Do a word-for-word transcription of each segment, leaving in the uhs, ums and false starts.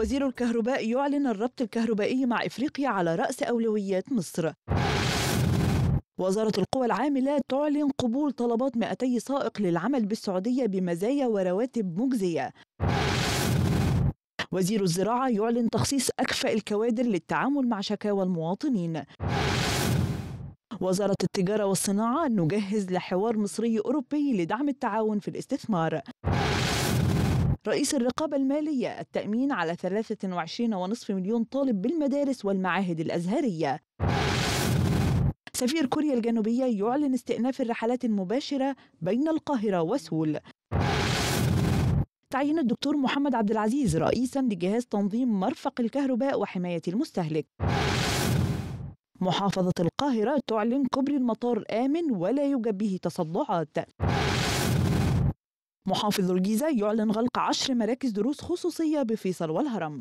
وزير الكهرباء يعلن الربط الكهربائي مع إفريقيا على رأس أولويات مصر. وزارة القوى العاملة تعلن قبول طلبات مئتي سائق للعمل بالسعودية بمزايا ورواتب مجزية. وزير الزراعة يعلن تخصيص أكفأ الكوادر للتعامل مع شكاوى المواطنين. وزارة التجارة والصناعة نجهز لحوار مصري أوروبي لدعم التعاون في الاستثمار. رئيس الرقابة المالية التأمين على ثلاثة وعشرين فاصلة خمسة مليون طالب بالمدارس والمعاهد الأزهرية. سفير كوريا الجنوبية يعلن استئناف الرحلات المباشرة بين القاهرة وسول. تعيين الدكتور محمد عبد العزيز رئيساً لجهاز تنظيم مرفق الكهرباء وحماية المستهلك. محافظة القاهرة تعلن كوبري المطار آمن ولا يوجد به تصدعات. محافظ الجيزة يعلن غلق عشر مراكز دروس خصوصية بفيصل والهرم.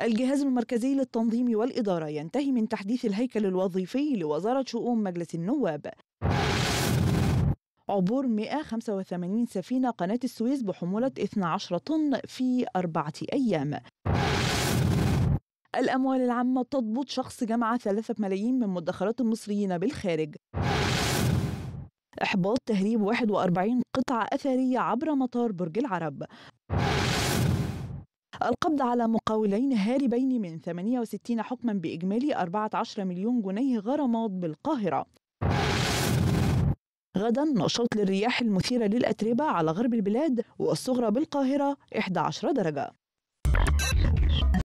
الجهاز المركزي للتنظيم والإدارة ينتهي من تحديث الهيكل الوظيفي لوزارة شؤون مجلس النواب. عبور مئة وخمسة وثمانين سفينة قناة السويس بحمولة اثني عشر طن في أربعة أيام. الأموال العامة تضبط شخص جمع ثلاثة ملايين من مدخرات المصريين بالخارج. إحباط تهريب واحد وأربعين قطعة أثرية عبر مطار برج العرب. القبض على مقاولين هاربين من ثمانية وستين حكما بإجمالي أربعة عشر مليون جنيه غرامات بالقاهرة. غدا نشاط للرياح المثيرة للأتربة على غرب البلاد والصغرى بالقاهرة إحدى عشرة درجة.